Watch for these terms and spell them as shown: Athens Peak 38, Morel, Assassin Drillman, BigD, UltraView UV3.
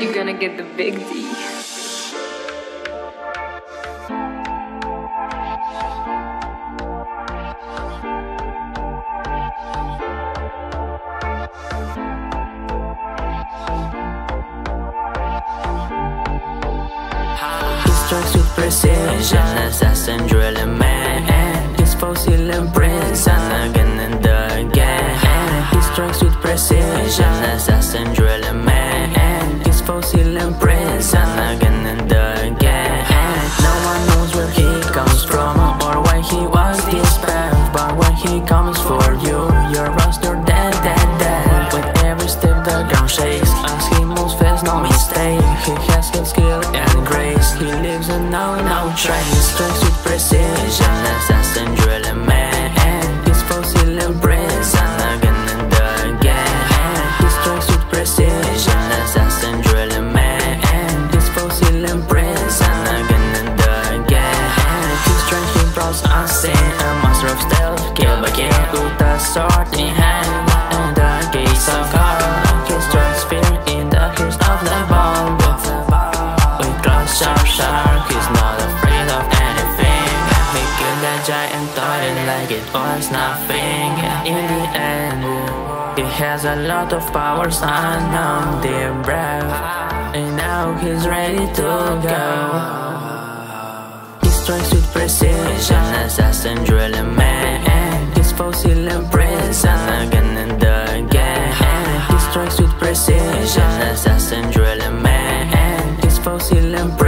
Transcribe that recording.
You're gonna get the big D. Super Session, Assassin Drillman. This fossil imprints and again and again. This strikes with precision, Assassin Drillman. This fossil imprints and again and again. No one knows where he comes from or why he was this path, but when he comes for you, you're lost or dead, dead, dead. With every step the ground shakes, as he moves fast, no mistake. He has good skill and grace. He lives and no trace. Strikes with precision, Assassin Drillman. His fossil imprints and again and again. He strikes with precision, Assassin Drillman. His fossil imprints and again and again. His strength he brought unseen, a master of stealth, kill by kill, with a sword in hand and the gates of God. He strikes fear in the hearts of the ball. With claws sharp, he's not afraid of anything. He killed that giant toy like it was nothing. In the end, he has a lot of powers unknown, deep breath, and now he's ready to go. He strikes with precision, Assassin Drillman. His fossil imprints and again and again. He strikes with precision, Assassin Drillman. Fossil and